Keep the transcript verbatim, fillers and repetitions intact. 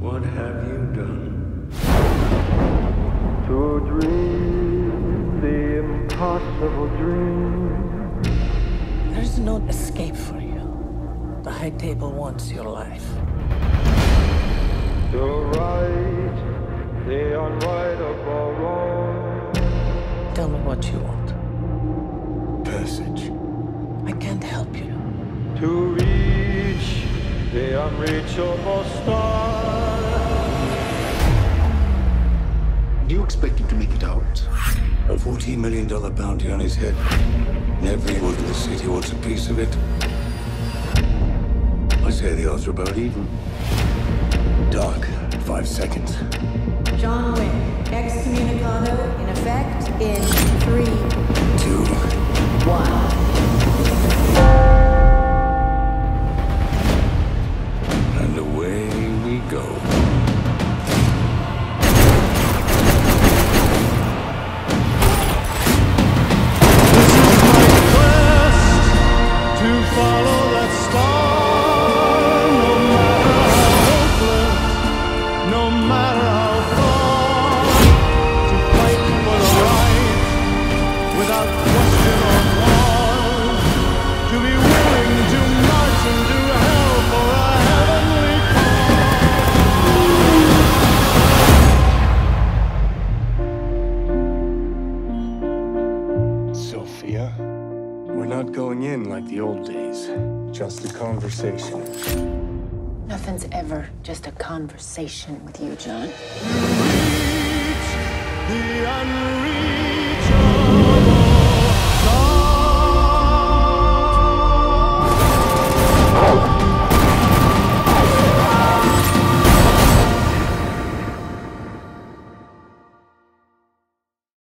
What have you done? To dream the impossible dream. There's no escape for you. The High Table wants your life. To right the unrightable wrong. Tell me what you want. Passage. I can't help you. To reach the unreachable star. Do you expect him to make it out? A forty million dollar bounty on his head. Everyone in the city wants a piece of it. I say the odds are about even. Dark, five seconds. John Wick, excommunicado, in effect, in three, two, one. Sophia, we're not going in like the old days. Just a conversation. Nothing's ever just a conversation with you, John. Reach the unreached.